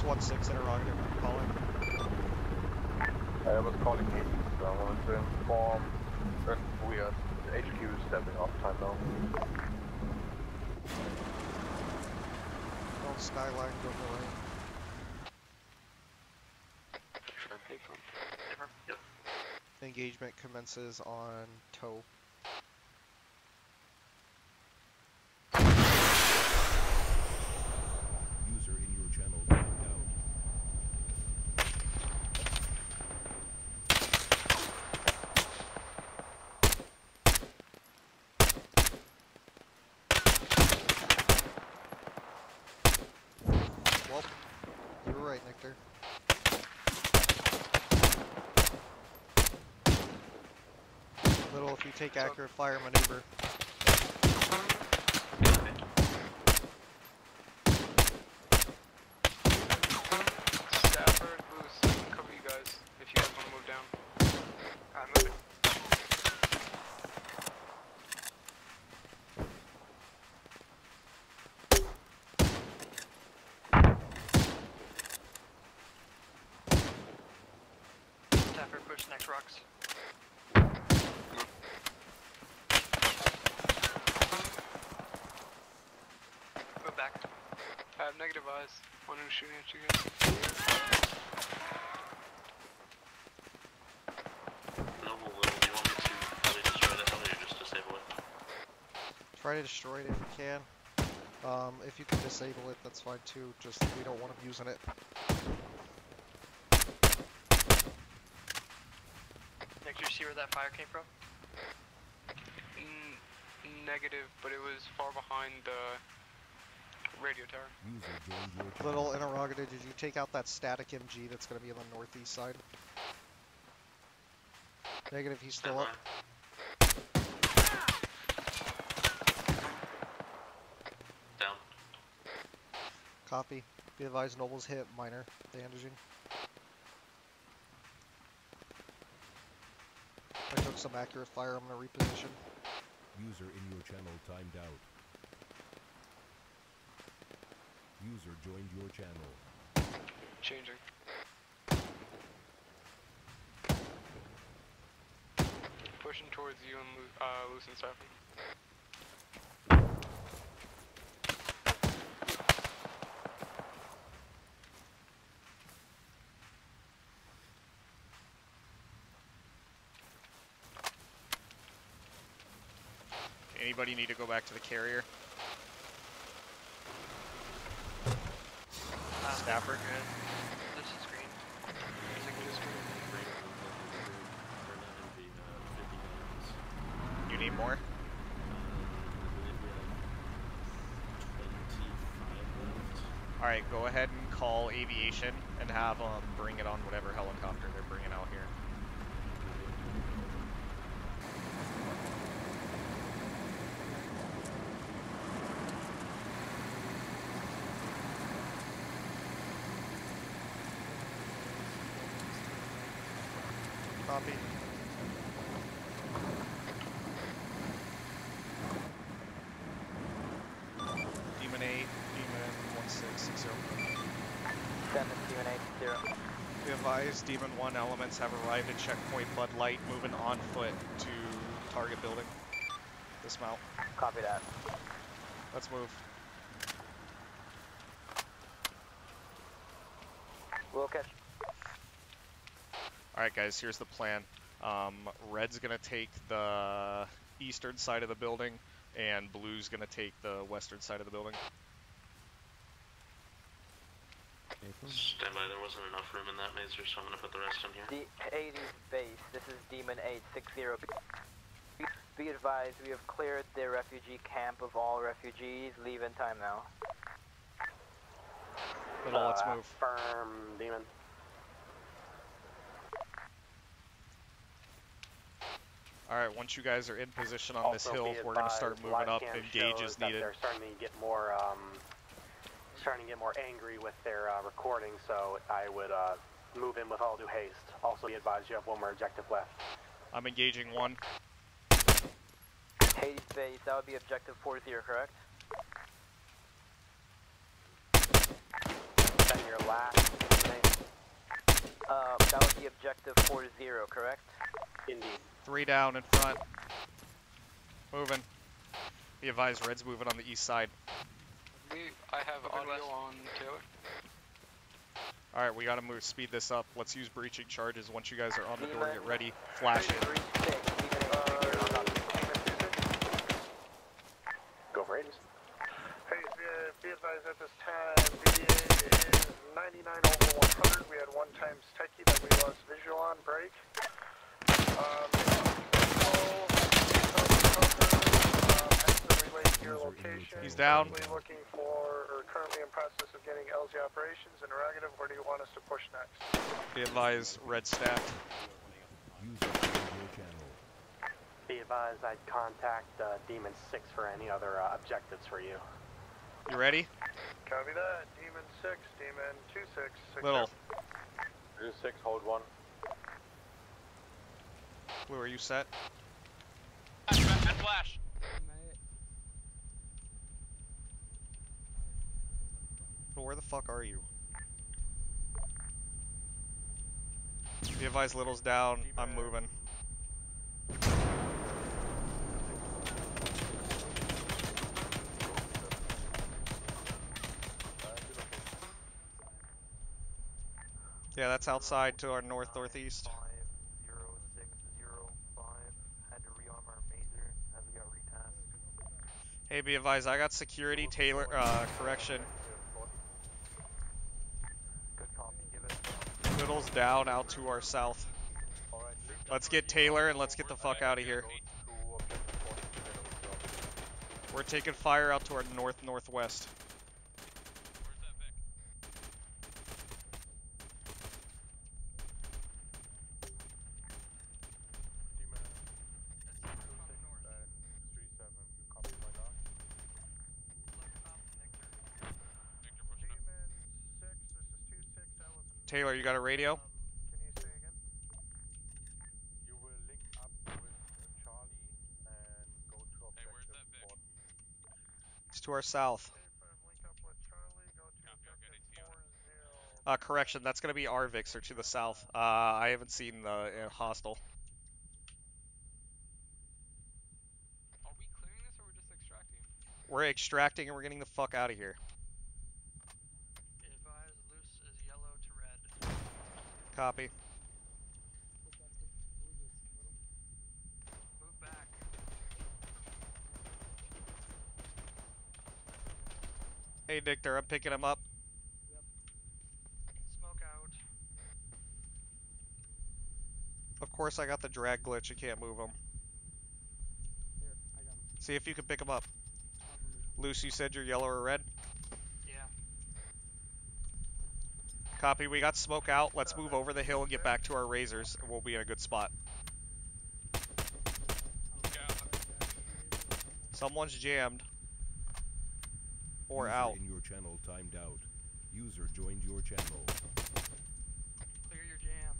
616 interrogative, I'm calling. I was calling HQ, so I wanted to inform that we are HQ is stepping off time now. Don't skyline overlay. Engagement commences on tow. User in your channel down. Well, you were right, Nectar. Little if you take accurate fire maneuver. Stafford, Moose, cover you guys if you guys want to move down. I'm moving. Stafford, push next rocks. Negative eyes. One who's shooting at you guys. Noble Will, do you want me to really destroy the heli or just disable it? Try to destroy it if you can. If you can disable it, that's fine too. Just we don't want them using it. Nick, did you see where that fire came from? Negative, but it was far behind the radio tower. Little interrogator, did you take out that static MG that's going to be on the northeast side? Negative, he's still up. Down. Copy. Be advised, Noble's hit, minor bandaging. I took some accurate fire, I'm going to reposition. User in your channel timed out. User joined your channel. Changing. Pushing towards you and loosen stuff. Anybody need to go back to the carrier? Stafford, good. This is green. I think it is green. You need more? Alright, go ahead and call aviation and have them bring it on whatever helicopter they're bringing out here. Copy. Demon 8, Demon 1660. 7, Demon 80. Be advised, Demon 1 elements have arrived at checkpoint Bud Light, moving on foot to target building. Dismount. Copy that. Let's move. We'll catch. Alright guys, here's the plan. Red's going to take the eastern side of the building, and Blue's going to take the western side of the building. Stand by, there wasn't enough room in that mazer, so I'm going to put the rest in here. The 80's base, this is Demon 860. Be advised, we have cleared the refugee camp of all refugees. Leave in time now. Let's move. Firm, Demon. Alright, once you guys are in position on this hill, we're going to start moving up, engage as needed. They're starting to get more angry with their recording, so I would move in with all due haste. Also be advised you have one more objective left. I'm engaging one. Hades base, that would be objective 40, correct? your last thing. That was the objective 4-0, correct? Indeed. 3 down in front. Moving. Be advised, Red's moving on the east side. I have audio on Taylor. Alright, we gotta move, speed this up. Let's use breaching charges. Once you guys are on the door, get ready. Flash it. Go for it. Hey, be advised at this time, BDA is 99 over 100. We had one times techie that we lost visual on break. He's down. Looking for, or currently in process of getting LZ operations interrogative. Where do you want us to push next? Be advised, red stack. Be advised, I'd contact Demon 6 for any other objectives for you. You ready? Copy that. Demon 6, Demon 26. Little. 26, hold 1. Blue, are you set? And flash. Where the fuck are you? Be advised, Little's down. I'm moving. Yeah, that's outside to our north northeast. Hey, be advised, I got security. Taylor, correction. Little's down out to our south. Let's get Taylor and let's get the fuck out of here. We're taking fire out to our north-northwest. Taylor, you got a radio? Can you say again? You will link up with Charlie and go to objective 4. It's to our south. Correction, that's going to be our Vix or to the south. I haven't seen the hostile. Are we clearing this or we're just extracting? We're extracting and we're getting the fuck out of here. Copy. Move back. Hey, Victor, I'm picking him up. Yep. Smoke out. Of course, I got the drag glitch. I can't move him. Here, I got him. See if you can pick him up. Luce, you said you're yellow or red? Copy, we got smoke out. Let's move over the hill and get back to our razors, and we'll be in a good spot. Someone's jammed. Or user out. In your channel timed out. User joined your channel. Clear your jam.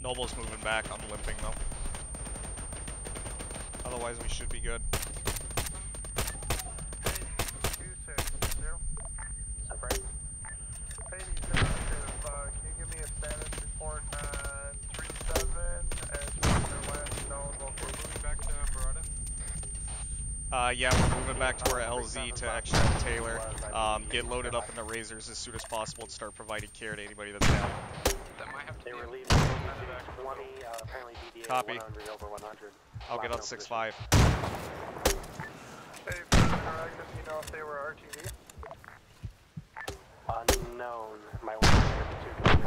Noble's moving back, I'm limping though. Otherwise we should be good. Yeah, we're moving back to our LZ to extract Taylor. Get loaded up in the razors as soon as possible and start providing care to anybody that's down. That might have to be relieved. Apparently BDA copy. 100 over 100. I'll get on 6-5. Hey, do you know if they were RTV? Unknown. My one is 52.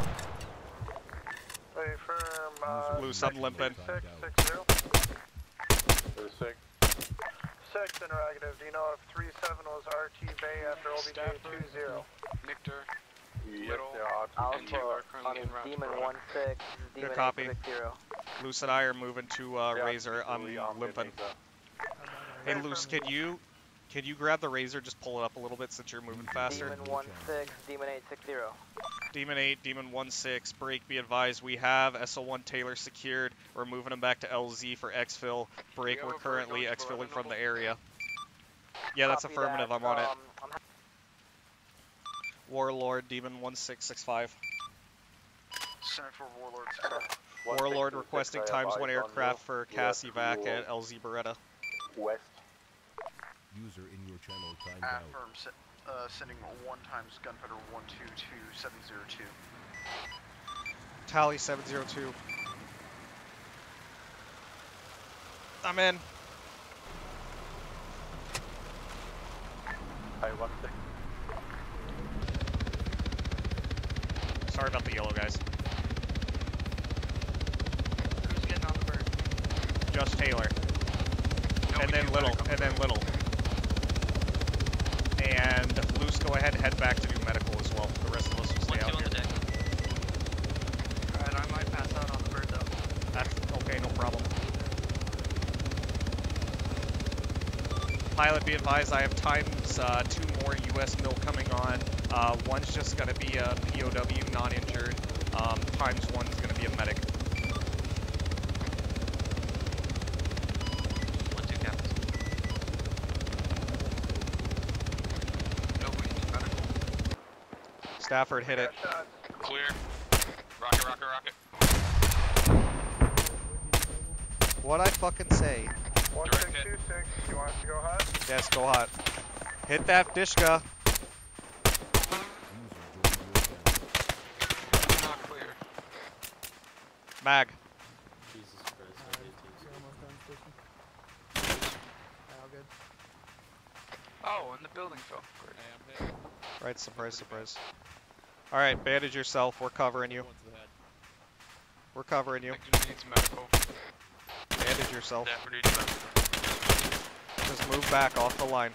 Hey, firm. Loose, I'm limping. 6-0. 6. 6 interrogative. Do you know if 37 was RT Bay after OBJ 20? Nictor. Yep, Alpha on Demon 16, Demon 860. Luce and I are moving to Razor. I'm limping. Hey, Luce, can you Can you grab the Razor, just pull it up a little bit since you're moving faster? Demon 1-6, Demon 8-6-0. Demon 8, Demon 1-6, break, be advised. We have SL1 Taylor secured. We're moving him back to LZ for exfil. Break, we're currently exfilling from the area. Yeah, that's affirmative, I'm on it. Warlord, Demon 1-6-6-5. Center for Warlord. Warlord requesting ×1 aircraft for CAS evac at LZ Beretta. West. User in your channel timed out. Affirm, sending 1 times gunfighter 122 702. Tally 702. I'm in. Hi, 1-6. Sorry about the yellow, guys. Who's getting on the bird? Just Taylor. No, and then Little. And Luce, go ahead and head back to do medical as well. The rest of us will stay out here. Alright, I might pass out on the bird though. That's okay, no problem. Pilot, be advised, I have times 2 more US mil coming on. One's just going to be a POW, not injured. Times 1's going to be a medic. 1-2 counts. Nobody's medical. Stafford, hit it. Clear. Rocket, rocket, rocket. What'd I fucking say? 1626, you want us to go hot? Yes, go hot. Hit that Dishka. Mag. Jesus Christ, I hate you. All good. Oh, and the building fell. Right, surprise, surprise. Alright, bandage yourself, we're covering you. We're covering you. Bandage yourself. Just move back off the line.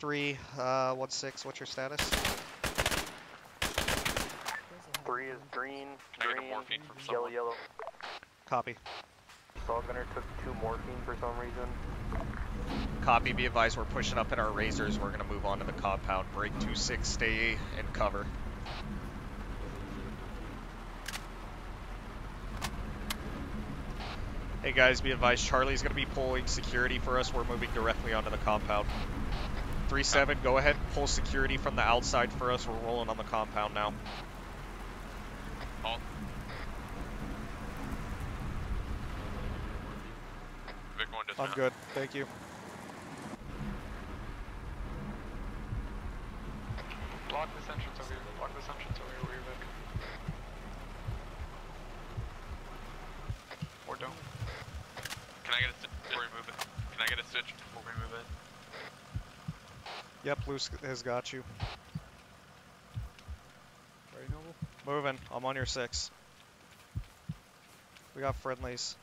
Three, 1-6, what's your status? 3 is green, yellow, yellow. Copy. Saw gunner took 2 morphine for some reason. Copy, be advised, we're pushing up in our Razors, we're going to move on to the compound. Break 2-6, stay in cover. Hey guys, be advised, Charlie's going to be pulling security for us, we're moving directly onto the compound. 3-7, go ahead and pull security from the outside for us. We're rolling on the compound now. All. I'm good, thank you. Block this entrance over here, block this entrance over here, where you're back. Or don't. Can I get a stitch before we move it? Can I get a stitch before we move it? Yep, Luce has got you. Ready, Noble? Moving. I'm on your 6. We got friendlies.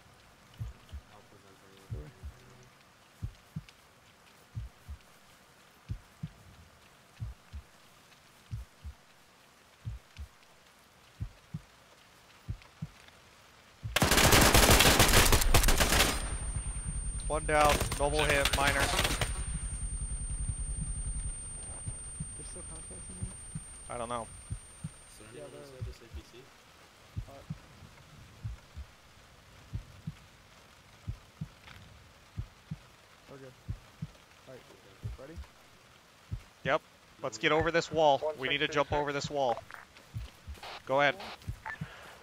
One down. Noble hit. Minor. I don't know. Yeah, just APC. We're good. Alright, ready? Yep. Let's get over this wall. We need to jump over this wall. Go ahead.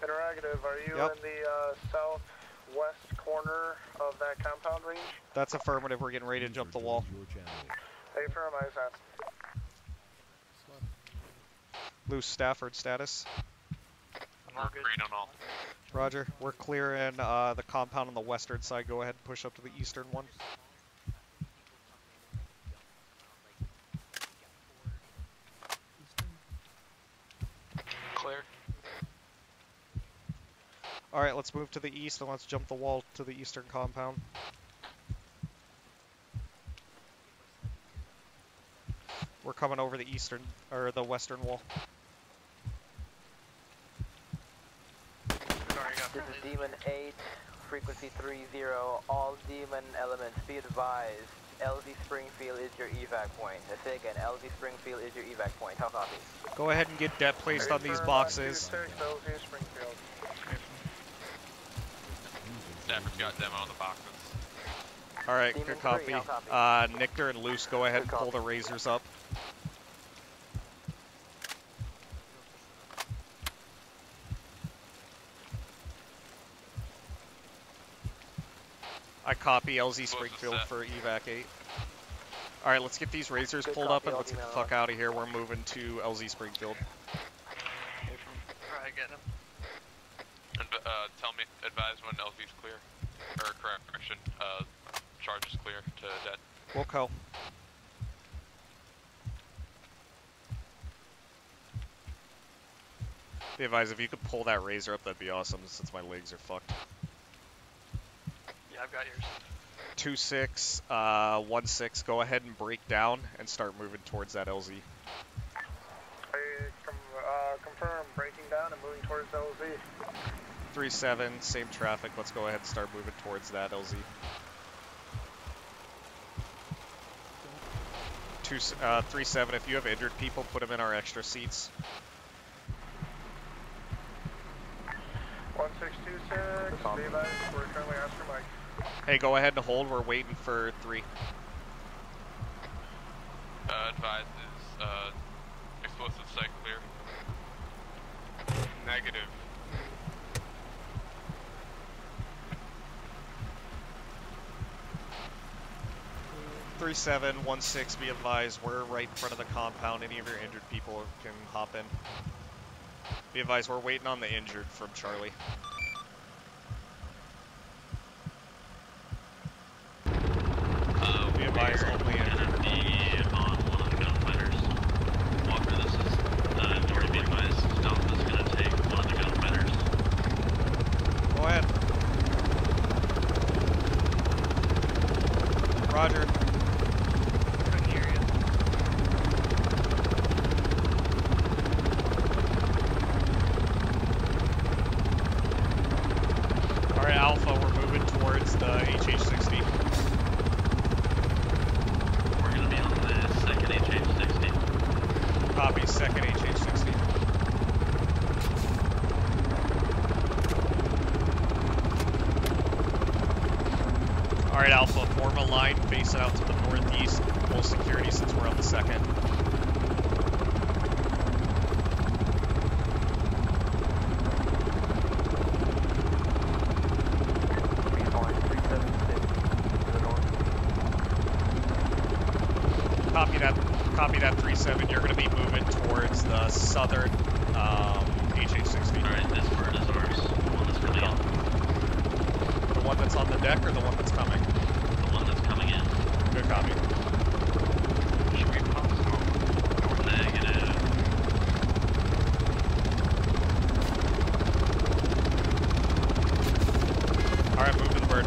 Interrogative, are you in the southwest corner of that compound range? That's affirmative. We're getting ready to jump the wall. Affirm, I sense. Loose, Stafford status. We're green on all. Roger, we're clear in the compound on the western side. Go ahead and push up to the eastern one. Clear. Alright, let's move to the east and let's jump the wall to the eastern compound. We're coming over the western wall. Demon 8, frequency 30, all demon elements be advised. LZ Springfield is your evac point. I say again, LZ Springfield is your evac point. How copy? Go ahead and get that placed on these boxes. LZ Springfield. Stafford's got demo on the boxes. Alright, good copy. Nictor and Luce, go ahead and pull the razors up. I copy LZ Springfield for evac 8. Alright, let's get these razors pulled up and let's get the fuck out of here. We're moving to LZ Springfield. Try getting them. Tell me, advise when LZ's clear. Or correction, charge is clear to dead. We'll call. They advise if you could pull that razor up, that'd be awesome since my legs are fucked. I've got yours. 2-6, 1-6, go ahead and break down and start moving towards that LZ. Confirm, breaking down and moving towards LZ. 3-7, same traffic, let's go ahead and start moving towards that LZ. 3-7, if you have injured people, put them in our extra seats. 1626, Levi, we're currently Oscar Mike. Hey, go ahead and hold. We're waiting for 3. Advise is explosive site clear. Negative. Three 716. Be advised, we're right in front of the compound. Any of your injured people can hop in. Be advised, we're waiting on the injured from Charlie. Be advised, only injured. Be on one of the gunfighters. Walker, this is Jordan. Be advised, Alpha is going to take one of the gunfighters. Go ahead. Roger. Couldn't hear you. Alright, Alpha, we're moving towards the MH-60. Copy, second MH-60. Alright, Alpha, form a line, face out to the northeast, full security since we're on the second. Copy that 3-7, you're going to be moving towards the southern MH-60. Alright, this bird is ours, the one that's coming in. The one that's on the deck or the one that's coming? The one that's coming in. Good copy. Should we pop smoke? Negative. Alright, move to the bird.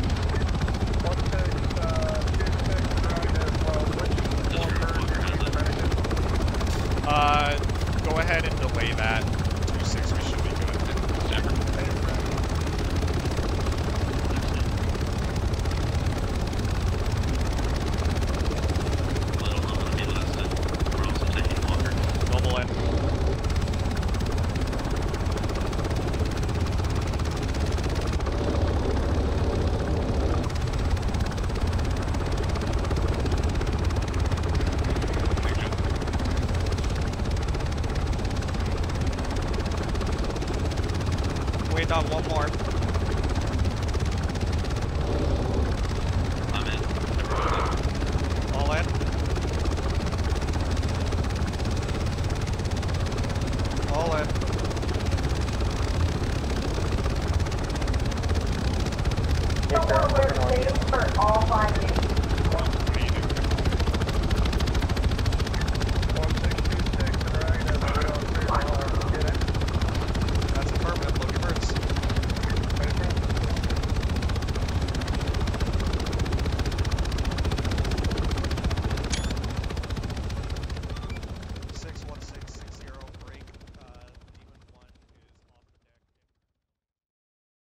Go ahead and delay that. 2-6, we should be good. We're also taking Walker. Noble end. Got one more. I'm in. All in. All in. The world state for all 5 units.